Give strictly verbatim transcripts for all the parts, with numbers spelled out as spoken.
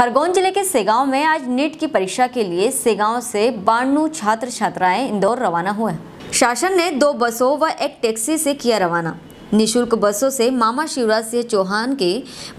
खरगोन जिले के सेगांव में आज नीट की परीक्षा के लिए सेगांव से बानवे छात्र छात्राएं इंदौर रवाना हुए। शासन ने दो बसों व एक टैक्सी से किया रवाना। निःशुल्क बसों से मामा शिवराज सिंह चौहान के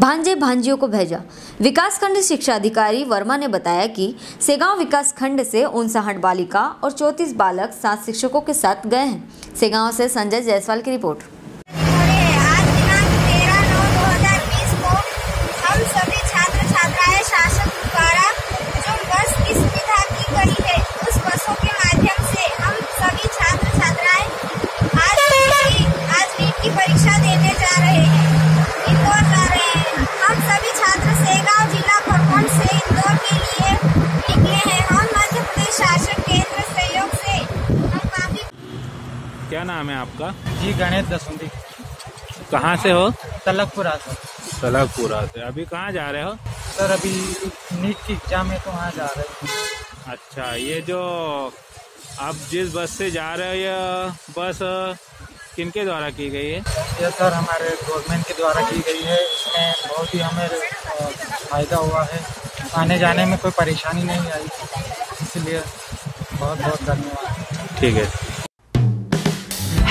भांजे भांजियों को भेजा। विकासखंड शिक्षाधिकारी वर्मा ने बताया कि सेगांव विकासखंड से उनसठ बालिका और चौंतीस बालक सात शिक्षकों के साथ गए हैं। सेगांव से संजय जायसवाल की रिपोर्ट। क्या नाम है आपका जी? गणेश दशुंदी। कहाँ से हो? तलकपुरा से। तलकपुरा से। अभी कहाँ जा रहे हो? सर अभी नीट की एग्जाम है तो वहाँ जा रहे हैं। अच्छा, ये जो आप जिस बस से जा रहे हो ये बस किनके द्वारा की गई है? ये सर हमारे गवर्नमेंट के द्वारा की गई है। इसमें बहुत ही हमें फायदा हुआ है, आने जाने में कोई परेशानी नहीं आई, इसलिए बहुत बहुत धन्यवाद। ठीक है।